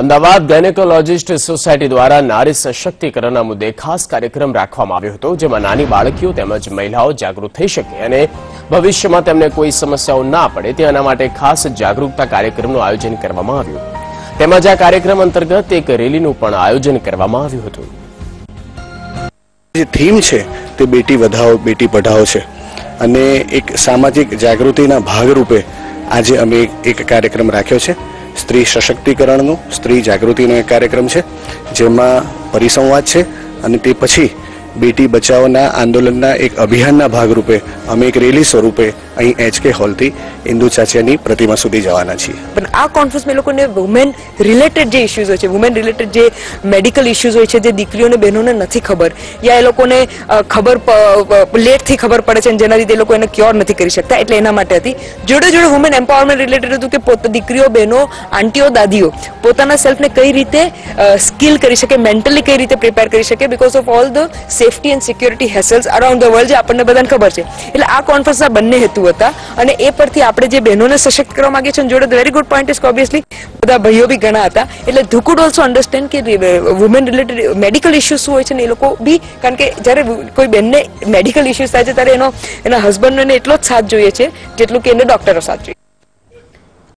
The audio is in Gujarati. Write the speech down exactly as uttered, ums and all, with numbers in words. અમદાવાદ ગાયનેકોલોજિસ્ટ સોસાયટી દ્વારા નારી સશક્તિકરણના મુદ્દે ખાસ કાર્યક્રમ રાખવામાં આવ્યો હતો જેમાં નાની બાળકીઓ તેમજ મહિલાઓ જાગૃત થઈ શકે અને ભવિષ્યમાં તેમને કોઈ સમસ્યાઓ ના પડે તેના માટે ખાસ જાગૃતતા કાર્યક્રમનું આયોજન કરવામાં આવ્યું તેમજ આ કાર્યક્રમ અંતર્ગત એક રેલીનું પણ આયોજન કરવામાં આવ્યું હતું જે થીમ છે તે બેટી વધાવો બેટી પઢાઓ છે અને એક સામાજિક જાગૃતિના ભાગરૂપે આજે અમે એક કાર્યક્રમ રાખ્યો છે સ્ત્રી સશક્તિકરણનો સ્ત્રી જાગૃતિનો એક કાર્યક્રમ છે જેમાં પરિસંવાદ છે અને તે પછી બેટી બચાવોના આંદોલનના એક અભિયાનના ભાગરૂપે અમે એક રેલી સ્વરૂપે અહીં એચકે હોલથી ઇન્દુ ચાચિયાની પ્રતિમા સુધી જવાના છીએ પણ આ કોન્ફરન્સમાં લોકોને વુમેન રિલેટેડ જે ઇશ્યુઝ હોય છે વુમેન રિલેટેડ જે મેડિકલ ઇશ્યુઝ હોય છે જે દીકરીઓને બહેનોને નથી ખબર યા એ લોકોને ખબર લેટથી ખબર પડે છે જેના લીધે એ લોકો એને ક્યોર નથી કરી શકતા એટલે એના માટે હતી જોડે જોડે વુમેન એમ્પાવરમેન્ટ રિલેટેડ હતું કે પોતે દીકરીઓ બહેનો આંટીઓ દાદીઓ પોતાના સેલ્ફને કઈ રીતે સ્કિલ કરી શકે મેન્ટલી કઈ રીતે પ્રિપેર કરી શકે because of all the safety and security hassles around the world જે આપણને બધાને ખબર છે એટલે આ કોન્ફરન્સના બંને હેતુ હતા અને એ પરથી આપણે જે બહેનોને સશક્ત કરવા માંગીએ છીએ જોડે very good point is obviously બધા ભાઈઓ બી ઘણા હતા એટલે ધુ કુડ ઓલ્સો અન્ડરસ્ટેન્ડ કે વુમેન રિલેટેડ મેડિકલ ઇસ્યુઝ હોય છે ને એ લોકો બી કારણ કે જ્યારે કોઈ બહેનને મેડિકલ ઇસ્યુઝ થાય છે ત્યારે એનો એના હસબન્ડને એટલો જ સાથ જોઈએ છે જેટલું કે એને ડૉક્ટરો સાથ જોઈએ